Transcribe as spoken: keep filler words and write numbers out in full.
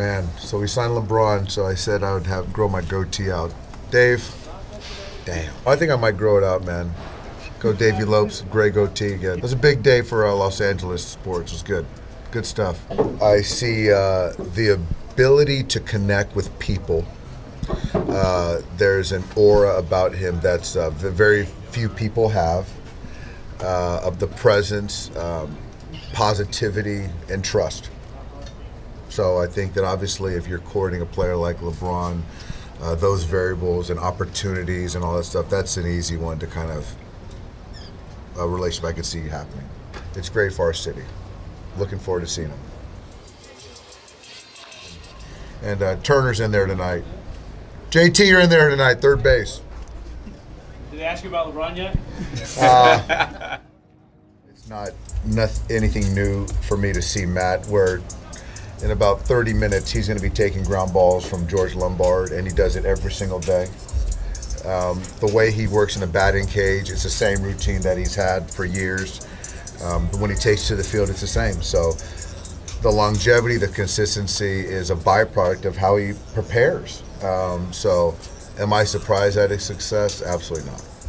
man. So we signed LeBron, so I said I would have grow my goatee out. Dave, damn. I think I might grow it out, man. Go Davey Lopes, gray goatee again. It was a big day for uh, Los Angeles sports. It was good. Good stuff. I see uh, the ability to connect with people. Uh, there's an aura about him that's uh, very few people have, uh, of the presence, um, positivity, and trust. So I think that obviously if you're courting a player like LeBron, uh, those variables and opportunities and all that stuff, that's an easy one to kind of, a relationship I could see happening. It's great for our city. Looking forward to seeing him. And uh, Turner's in there tonight. J T, you're in there tonight, third base. Did they ask you about LeBron yet? Uh, it's not, not anything new for me to see Matt, where in about thirty minutes he's going to be taking ground balls from George Lombard, and he does it every single day. Um, the way he works in the batting cage, it's the same routine that he's had for years. Um, but when he takes to the field, it's the same. So the longevity, the consistency is a byproduct of how he prepares. Um, so am I surprised at his success? Absolutely not.